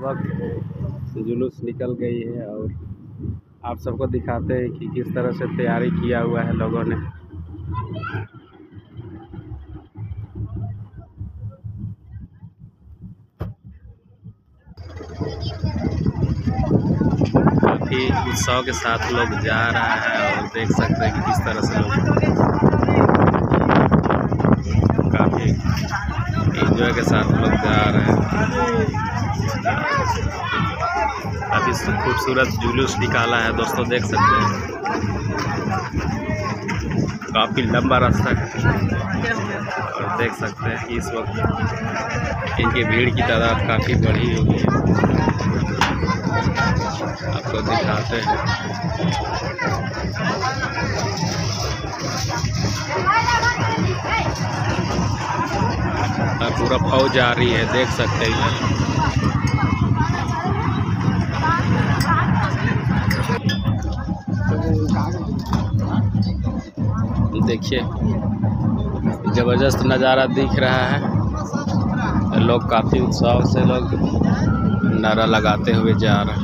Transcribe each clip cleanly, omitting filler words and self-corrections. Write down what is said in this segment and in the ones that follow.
वक्त जुलूस निकल गई है और आप सबको दिखाते हैं कि किस तरह से तैयारी किया हुआ है लोगों ने। काफ़ी उत्साह के साथ लोग जा रहा है और देख सकते हैं कि किस तरह से लोग काफ़ी एंजॉय के साथ लोग जा रहे हैं। काफ़ी खूबसूरत जुलूस निकाला है दोस्तों, देख सकते हैं काफ़ी लंबा रास्ता और देख सकते हैं कि इस वक्त इनकी भीड़ की तादाद काफ़ी बढ़ी हुई है। आपको दिखाते हैं पूरा फौज आ रही है, देख सकते हैं। देखिए जबरदस्त नज़ारा दिख रहा है, लोग काफ़ी उत्साह से लोग नारा लगाते हुए जा रहे हैं।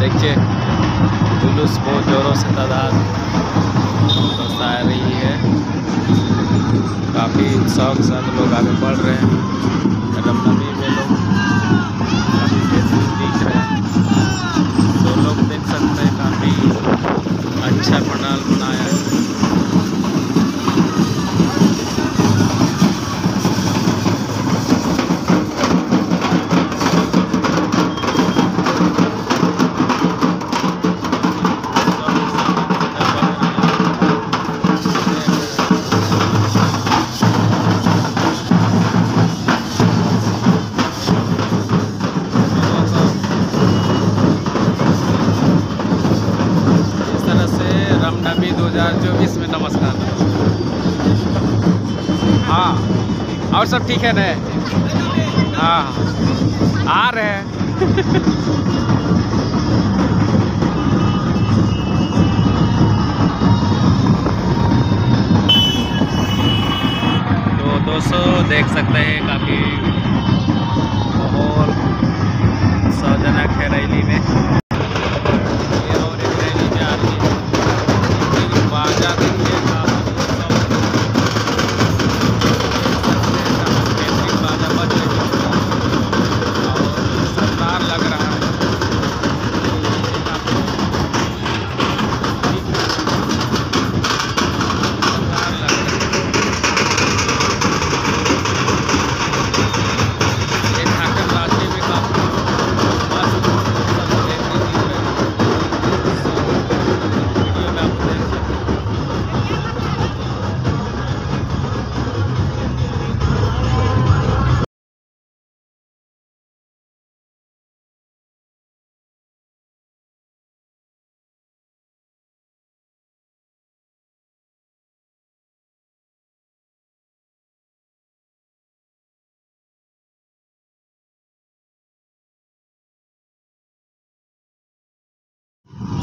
देखिए जुलूस बहुत जोरों से तादाद बसा रही है, काफ़ी उत्साह के साथ लोग आगे बढ़ रहे हैं। रमनवी में लोग काफ़ी दिख रहे हैं, तो लोग देख सकते हैं काफ़ी अच्छा पंडाल बनाया है। नबी 2024 में नमस्कार। हाँ और सब ठीक है न? हाँ आ रहे हैं। तो दोस्तों देख सकते हैं काफ़ी माहौल उत्साहजनक है रैली में।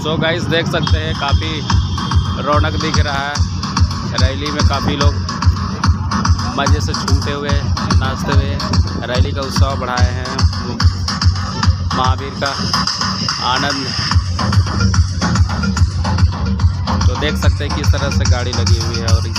सो गाइस देख सकते हैं काफ़ी रौनक दिख रहा है रैली में, काफ़ी लोग मज़े से झूमते हुए नाचते हुए रैली का उत्साह बढ़ाए हैं। महावीर का आनंद तो देख सकते हैं किस तरह से गाड़ी लगी हुई है और इस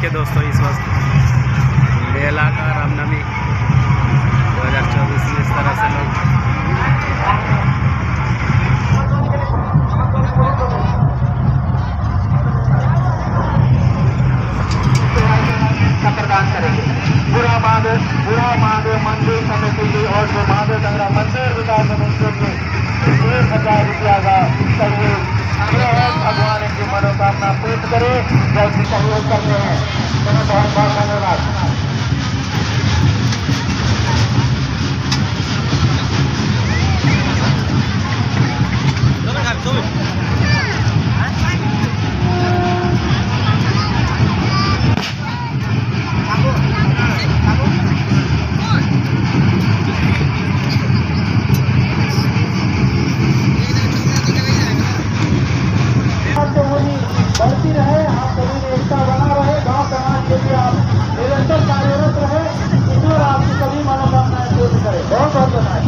देखिए दोस्तों, इस वक्त मेला का रामनवमी 2024 में इस तरह से लोग प्रदान करेंगे। बुरा माधव मंदिर समिति और जो माधव संग्रह मंदिर विकास समिति में 1000 रुपया का सहयोग, भगवान इनकी मनोकामना पूर्ण करे, जल्दी सहयोग करते हैं। बहुत बहुत धन्यवाद। बढ़ती रहे, आप सभी एकता बना रहे, गांव समाज के लिए आप निरंतर कार्यरत रहे, ईश्वर आपकी सभी मनोकामनाएं पूर्ण करे। बहुत बहुत धन्यवाद।